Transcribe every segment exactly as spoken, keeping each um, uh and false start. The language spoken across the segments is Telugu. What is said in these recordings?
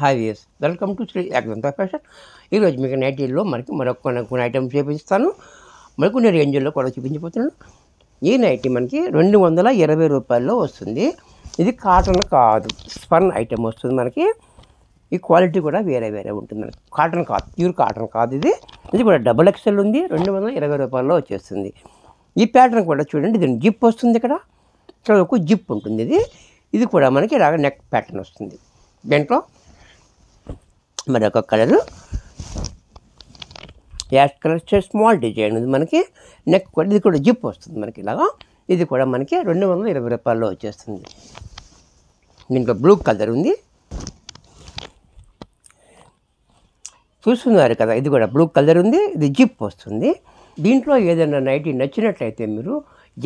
Hi viewers, welcome to Sri Akhanda Fashion. Ee roju meeku night lo mariki marokko nakun item chepisthanu. Marikune range lo kuda chupinchipothunna. Ee night maniki two twenty rupayallo vastundi. Idi cotton kaadu, spun item vastundi maniki. Ee quality kuda vere vere untundi. Cotton kaadu, pure cotton kaadu idi. Idi kuda double X L undi, two twenty rupayallo vachestundi. Ee pattern kuda chudandi, idin zip vastundi ikkada. Ikkada oka zip untundi idi. Idi kuda maniki raga neck pattern vastundi. Dentlo మరొక కలర్ యాష్ కలర్ చే స్మాల్ డిజైన్ ఉంది మనకి నెక్ కొద్ది ఇది కూడా జిప్ వస్తుంది మనకి ఇలాగా ఇది కూడా మనకి two twenty రూపాయల్లో వచ్చేస్తుంది దీంట్లో బ్లూ కలర్ ఉంది చూస్తున్నారు కదా ఇది కూడా బ్లూ కలర్ ఉంది ఇది జిప్ వస్తుంది దీంట్లో ఏదైనా నైటీ నచ్చినట్లయితే మీరు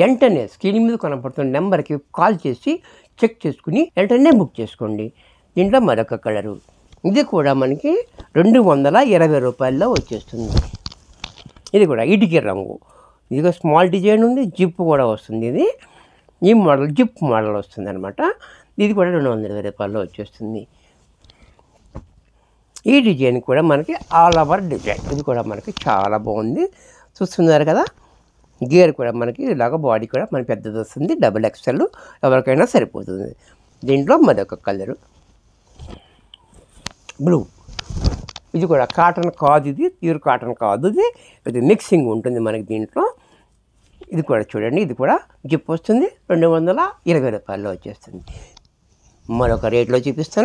వెంటనే స్క్రీన్ మీద కనబడుతున్న నెంబర్ కి కాల్ చేసి చెక్ చేసుకుని వెంటనే బుక్ చేసుకోండి దీంట్లో మరొక కలర్ ఇది కూడా మనకి two twenty రూపాయల్లో వచ్చేస్తుంది ఇది కూడా ఇటికి రంగు ఇది స్మాల్ డిజైన్ ఉంది జిప్ కూడా వస్తుంది ఇది ఈ మోడల్ జిప్ మోడల్ వస్తుందన్నమాట ఇది కూడా two twenty రూపాయల్లో వచ్చేస్తుంది ఈ డిజైన్ కూడా మనకి ఆల్ ఓవర్ డిజైన్ ఇది కూడా మనకి చాలా బాగుంది చూస్తున్నారు కదా గేర్ కూడా మనకి ఇలాగా బాడీ కూడా మనకి పెద్దది వస్తుంది డబుల్ ఎక్స్ఎల్ ఎవరికైనా సరిపోతుంది దీంట్లో మరొక colour Blue. This is a cotton card, pure cotton card. This is mixing. This is a zip post. This is a two twenty. This is a rate. This is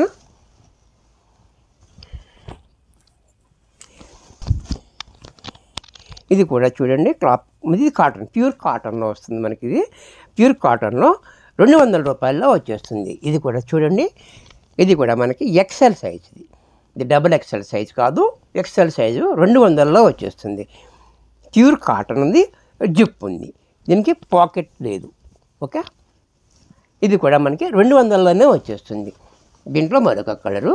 a This is cotton, pure cotton. Pure cotton. two twenty. This is X L size. The double X L size కాదు X L size two hundred లో వచ్చేస్తుంది ప్యూర్ కాటన్ ఉంది జిప్ ఉంది దీనికి పాకెట్ లేదు ఓకే ఇది కూడా మనకి two hundred లోనే వచ్చేస్తుంది దీంట్లో మరొక కలర్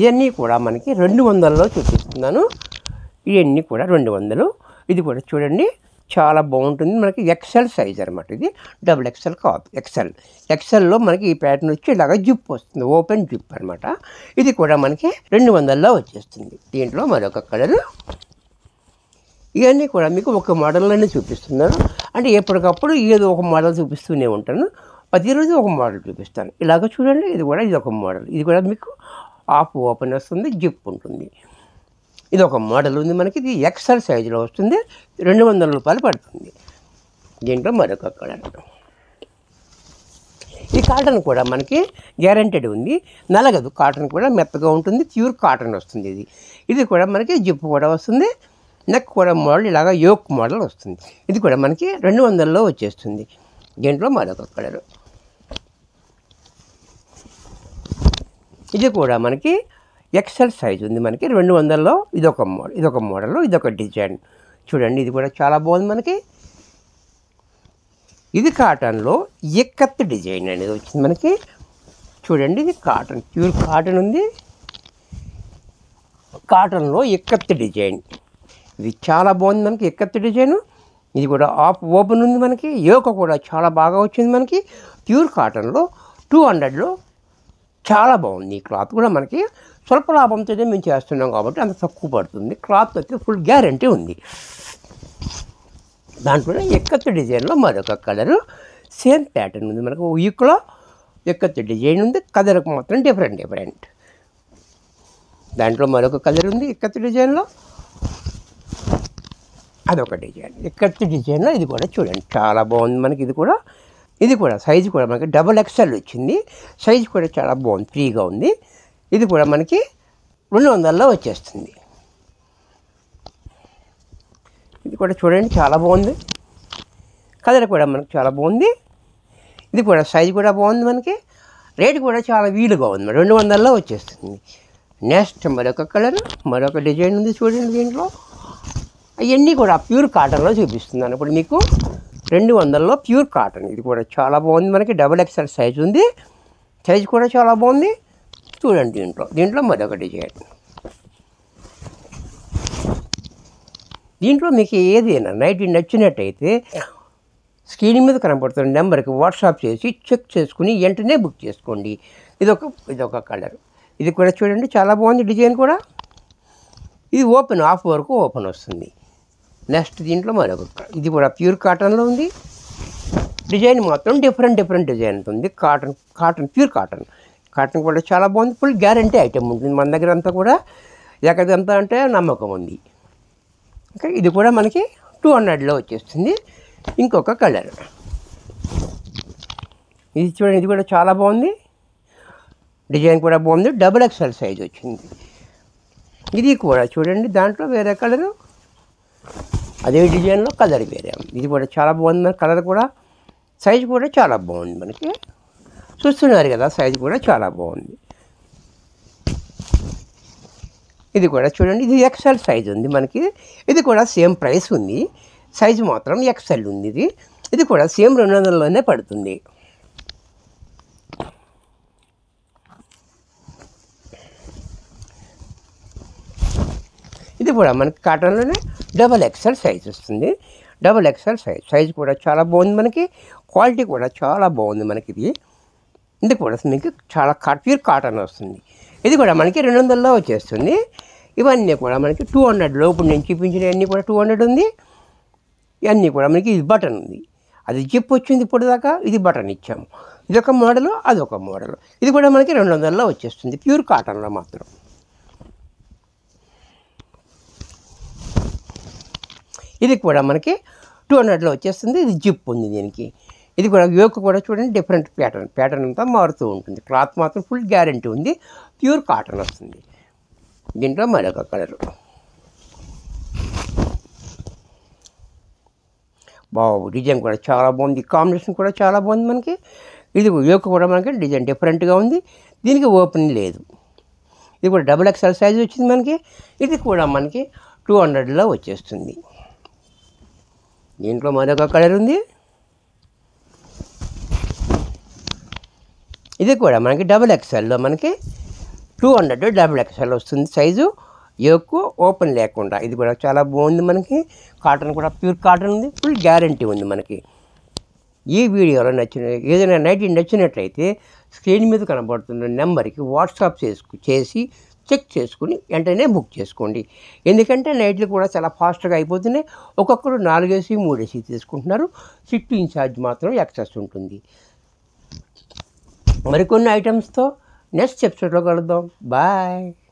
ఇయన్నీ కూడా మనకి two hundred లో చూపిస్తున్నాను ఇయన్నీ కూడా two hundred ఇది కూడా చూడండి చాలా బాగుంటుంది మనకి X L సైజ్ అన్నమాట ఇది డబుల్ X L కాదు X L X L లో మనకి ఈ ప్యాటర్న్ వచ్చి ఇలాగా జిప్ వస్తుంది ఓపెన్ జిప్ అన్నమాట ఇది కూడా మనకి two hundred లో వచ్చేస్తుంది దీంట్లో మరొక కలర్ ఇయన్నీ కూడా మీకు ఒక మోడల్ లని చూపిస్తున్నాను అంటే ఎప్పటికప్పుడు ఏదో ఒక మోడల్ చూపిస్తూనే ఉంటాను ప్రతి రోజు ఒక మోడల్ చూపిస్తాను ఇలాగా చూడండి ఇది కూడా ఇది ఒక మోడల్ ఇది కూడా మీకు ఆఫ్ ఓపెన్ వస్తుంది జిప్ ఉంటుంది ఇది ఒక మోడల్ ఉంది మనకి ఇది ఎక్స్ఎల్ సైజ్ లో వస్తుంది two hundred రూపాయలు పడుతుంది దీంట్లో మరొక కలర్ ఈ కాటన్ కూడా మనకి గ్యారెంటీడ్ ఉంది నలగదు కాటన్ కూడా మెత్తగా ఉంటుంది ప్యూర్ కాటన్ వస్తుంది ఇది ఇది కూడా మనకి జిప్ కూడా వస్తుంది నెక్ కూడా మోడల్ ఇలాగా యోక్ మోడల్ వస్తుంది ఇది కూడా మనకి two hundred లో వచ్చేస్తుంది దీంట్లో మరొక కలర్ ఇది కూడా మనకి X L size ఉంది మనకి two hundred లో ఇది ఒక మోడల్ ఇది ఒక మోడల్ ఇది ఒక డిజైన్ చూడండి ఇది కూడా చాలా బాగుంది మనకి ఇది కాటన్ లో ఇక్కత్ డిజైన్ అనేది వచ్చింది మనకి చూడండి ఇది కాటన్ ప్యూర్ కాటన్ ఉంది కాటన్ లో ఇక్కత్ డిజైన్ ఇది చాలా బాగుంది మనకి ఇక్కత్ డిజైన్ ఇది కూడా ఆఫ్ ఓపెన్ ఉంది మనకి యోక కూడా చాలా బాగా వచ్చింది మనకి ప్యూర్ కాటన్ లో two hundred లో చాలా బాగుంది ఈ క్లాత్ కూడా మనకి స్వల్ప లాభంతోనే మేము చేస్తున్నాం కాబట్టి అంత తక్కువ పడుతుంది క్లాత్ అయితే ఫుల్ గ్యారెంటీ ఉంది దాంట్లోనే ఎక్కత్ డిజైన్లో మరొక కలరు సేమ్ ప్యాటర్న్ ఉంది మనకు వీక్లో ఎక్కత్ డిజైన్ ఉంది కలర్కి మాత్రం డిఫరెంట్ డిఫరెంట్ దాంట్లో మరొక కలర్ ఉంది ఎక్కత్ డిజైన్లో అదొక డిజైన్ ఎక్కత్ డిజైన్లో ఇది కూడా చూడండి చాలా బాగుంది మనకి ఇది కూడా ఇది కూడా సైజు కూడా మనకి డబుల్ ఎక్స్ఎల్ వచ్చింది సైజు కూడా చాలా బాగుంది ఫ్రీగా ఉంది ఇది కూడా మనకి two hundred లో వచ్చేస్తుంది ఇది కూడా చూడండి చాలా బాగుంది కలర్ కూడా మనకి చాలా బాగుంది ఇది కూడా సైజు కూడా బాగుంది మనకి రేట్ కూడా చాలా వీలుగా ఉంది two hundred లో వచ్చేస్తుంది నెక్స్ట్ మరొక కలర్ మరొక డిజైన్ ఉంది చూడండి దీంట్లో అవన్నీ కూడా ప్యూర్ కాటన్లో చూపిస్తున్నాను ఇప్పుడు మీకు two hundred లో ప్యూర్ కాటన్ ఇది కూడా చాలా బాగుంది మనకి డబుల్ ఎక్స్ఎల్ సైజ్ ఉంది సైజ్ కూడా చాలా బాగుంది చూడండి దీంట్లో దీంట్లో మరొక డిజైన్ దీంట్లో మీకు ఏదైనా నైటీ నచ్చినట్టయితే స్క్రీన్ మీద కనబడుతున్న నెంబర్కి వాట్సాప్ చేసి చెక్ చేసుకుని వెంటనే బుక్ చేసుకోండి. ఇదొక ఇదొక కలర్. ఇది కూడా చూడండి చాలా బాగుంది డిజైన్ కూడా. ఇది ఓపెన్ ఆఫ్ వరకు ఓపెన్ వస్తుంది. నెక్స్ట్ దీంట్లో మరొక ఇది కూడా ప్యూర్ కాటన్లో ఉంది. డిజైన్ మాత్రం డిఫరెంట్ డిఫరెంట్ డిజైన్ ఉంటుంది. Cotton cotton pure cotton cotton కూడా చాలా బాగుంది. ఫుల్ గ్యారంటీ ఐటమ్ ఉంటుంది మన దగ్గర అంతా కూడా. ఎక్కడంతా అంటే నమ్మకం ఉంది. ఓకే, ఇది కూడా మనకి టూ హండ్రెడ్లో వచ్చేస్తుంది. ఇంకొక కలర్ ఇది చూడండి. ఇది కూడా చాలా బాగుంది. డిజైన్ కూడా బాగుంది. డబుల్ ఎక్స్ఎల్ సైజ్ వచ్చింది. ఇది కూడా చూడండి దాంట్లో వేరే కలరు, అదే డిజైన్లో కలర్ వేరే. ఇది కూడా చాలా బాగుంది. కలర్ కూడా సైజు కూడా చాలా బాగుంది. మనకి చూస్తున్నారు కదా సైజు కూడా చాలా బాగుంది. ఇది కూడా చూడండి. ఇది ఎక్స్ఎల్ సైజ్ ఉంది మనకి. ఇది కూడా సేమ్ ప్రైస్ ఉంది. సైజు మాత్రం ఎక్స్ఎల్ ఉంది. ఇది ఇది కూడా సేమ్ రెండు వందలలోనే పడుతుంది. ఇది కూడా మనకి కాటన్లోనే డబల్ ఎక్స్ఎల్ సైజ్ వస్తుంది. డబల్ ఎక్స్ఎల్ సైజ్ సైజ్ కూడా చాలా బాగుంది. మనకి క్వాలిటీ కూడా చాలా బాగుంది. మనకి ఇది ఇది కూడా మీకు చాలా కాట్ ప్యూర్ కాటన్ వస్తుంది. ఇది కూడా మనకి రెండు వందల్లో వచ్చేస్తుంది. ఇవన్నీ కూడా మనకి టూ హండ్రెడ్ లోపు. నేను చూపించినవన్నీ కూడా టూ హండ్రెడ్ ఉంది. ఇవన్నీ కూడా మనకి ఇది బటన్ ఉంది. అది జిప్ వచ్చింది ఇప్పుడు దాకా. ఇది బటన్ ఇచ్చాము. ఇదొక మోడలు, అదొక మోడలు. ఇది కూడా మనకి రెండు వందల్లో వచ్చేస్తుంది ప్యూర్ కాటన్లో మాత్రం. ఇది కూడా మనకి టూ హండ్రెడ్లో వచ్చేస్తుంది. ఇది జిప్ ఉంది దీనికి. ఇది కూడా యోక్ కూడా చూడండి డిఫరెంట్ ప్యాటర్న్ ప్యాటర్న్ అంతా మారుతూ ఉంటుంది. క్లాత్ మాత్రం ఫుల్ గ్యారంటీ ఉంది. ప్యూర్ కాటన్ వస్తుంది. దీంట్లో మరొక కలరు బాబు. డిజైన్ కూడా చాలా బాగుంది. కాంబినేషన్ కూడా చాలా బాగుంది మనకి. ఇది యోక్ కూడా మనకి డిజైన్ డిఫరెంట్గా ఉంది. దీనికి ఓపెన్ లేదు. ఇది కూడా డబుల్ ఎక్స్ఎల్ సైజ్ వచ్చింది మనకి. ఇది కూడా మనకి టూ హండ్రెడ్లో వచ్చేస్తుంది. దీంట్లో మరొక కలర్ ఉంది. ఇది కూడా మనకి డబుల్ ఎక్స్ఎల్లో మనకి టూ హండ్రెడ్ డబుల్ ఎక్స్ఎల్ వస్తుంది. సైజు ఎక్కువ ఓపెన్ లేకుండా. ఇది కూడా చాలా బాగుంది మనకి. కాటన్ కూడా ప్యూర్ కాటన్ ఉంది. ఫుల్ గ్యారంటీ ఉంది మనకి. ఈ వీడియోలో నచ్చిన ఏదైనా నైటీ నచ్చినట్లయితే స్క్రీన్ మీద కనబడుతున్న నెంబర్కి వాట్సాప్ చేసుకు చేసి చెక్ చేసుకుని వెంటనే బుక్ చేసుకోండి. ఎందుకంటే నైట్లు కూడా చాలా ఫాస్ట్గా అయిపోతున్నాయి. ఒక్కొక్కరు నాలుగేసి మూడేసి తీసుకుంటున్నారు. షిప్పింగ్ ఛార్జ్ మాత్రం ఎక్సెస్ ఉంటుంది. మరికొన్ని ఐటమ్స్తో నెక్స్ట్ ఎపిసోడ్లో కలుద్దాం. బాయ్.